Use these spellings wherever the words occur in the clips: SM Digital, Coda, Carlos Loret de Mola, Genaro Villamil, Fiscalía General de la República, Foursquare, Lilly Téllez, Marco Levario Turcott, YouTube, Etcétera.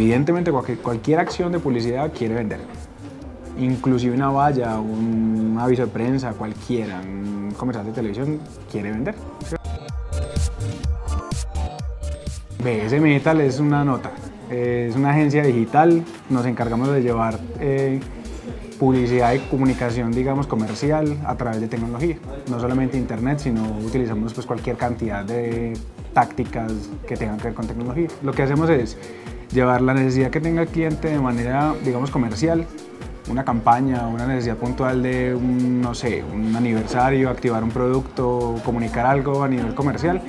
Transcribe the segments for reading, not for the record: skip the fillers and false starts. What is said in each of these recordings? Evidentemente cualquier acción de publicidad quiere vender. Inclusive una valla, un aviso de prensa, cualquiera, un comercial de televisión quiere vender. SM Digital es una nota, es una agencia digital, nos encargamos de llevar publicidad y comunicación, digamos, comercial a través de tecnología. No solamente internet, sino utilizamos pues, cualquier cantidad de tácticas que tengan que ver con tecnología. Lo que hacemos es llevar la necesidad que tenga el cliente de manera, digamos, comercial, una campaña, una necesidad puntual de, no sé, un aniversario, activar un producto, comunicar algo a nivel comercial.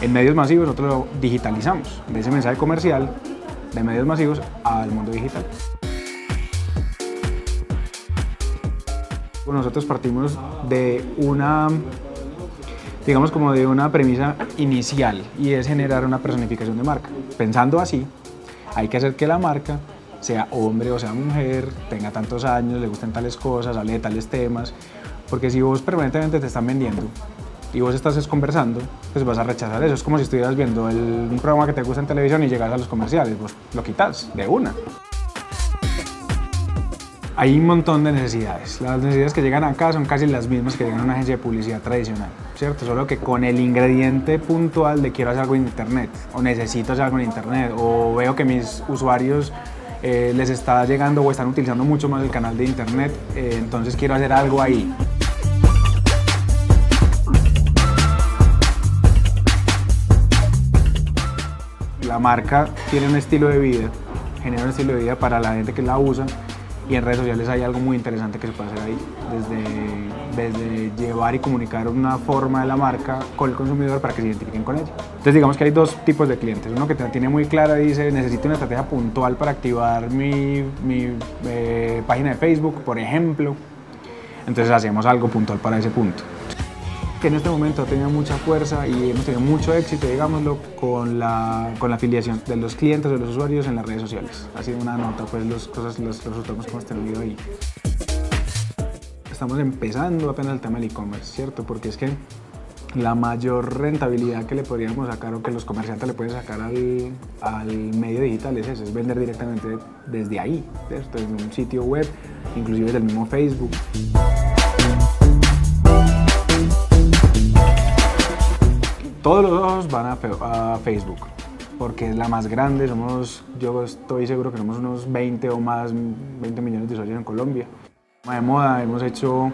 En medios masivos nosotros lo digitalizamos, de ese mensaje comercial de medios masivos al mundo digital. Nosotros partimos de una, digamos como de una premisa inicial y es generar una personificación de marca. Pensando así, hay que hacer que la marca sea hombre o sea mujer, tenga tantos años, le gusten tales cosas, hable de tales temas, porque si vos permanentemente te están vendiendo y vos estás conversando, pues vas a rechazar eso. Es como si estuvieras viendo un programa que te gusta en televisión y llegas a los comerciales, vos lo quitas de una. Hay un montón de necesidades. Las necesidades que llegan acá son casi las mismas que llegan a una agencia de publicidad tradicional, ¿cierto? Solo que con el ingrediente puntual de quiero hacer algo en internet, o necesito hacer algo en internet, o veo que mis usuarios les está llegando o están utilizando mucho más el canal de internet, entonces quiero hacer algo ahí. La marca tiene un estilo de vida, genera un estilo de vida para la gente que la usa. Y en redes sociales hay algo muy interesante que se puede hacer ahí, desde llevar y comunicar una forma de la marca con el consumidor para que se identifiquen con ella. Entonces digamos que hay dos tipos de clientes, uno que tiene muy clara y dice necesito una estrategia puntual para activar mi página de Facebook, por ejemplo, entonces hacemos algo puntual para ese punto. Que en este momento ha tenido mucha fuerza y hemos tenido mucho éxito, digámoslo, con la afiliación de los clientes, de los usuarios en las redes sociales. Ha sido una nota, pues, los resultados que hemos tenido ahí. Estamos empezando apenas el tema del e-commerce, ¿cierto? Porque es que la mayor rentabilidad que le podríamos sacar o que los comerciantes le pueden sacar al medio digital es eso, es vender directamente desde ahí, ¿cierto? Desde un sitio web, inclusive desde el mismo Facebook. Todos los ojos van a Facebook, porque es la más grande, yo estoy seguro que somos unos 20 o más, 20 millones de usuarios en Colombia. De moda hemos hecho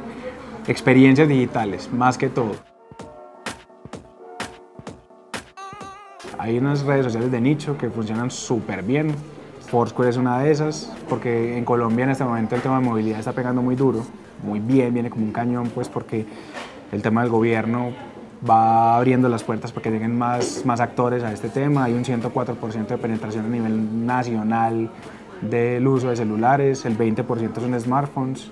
experiencias digitales, más que todo. Hay unas redes sociales de nicho que funcionan súper bien. Foursquare es una de esas, porque en Colombia en este momento el tema de movilidad está pegando muy duro, muy bien, viene como un cañón, pues porque el tema del gobierno va abriendo las puertas para que lleguen más actores a este tema. Hay un 104% de penetración a nivel nacional del uso de celulares, el 20% son smartphones.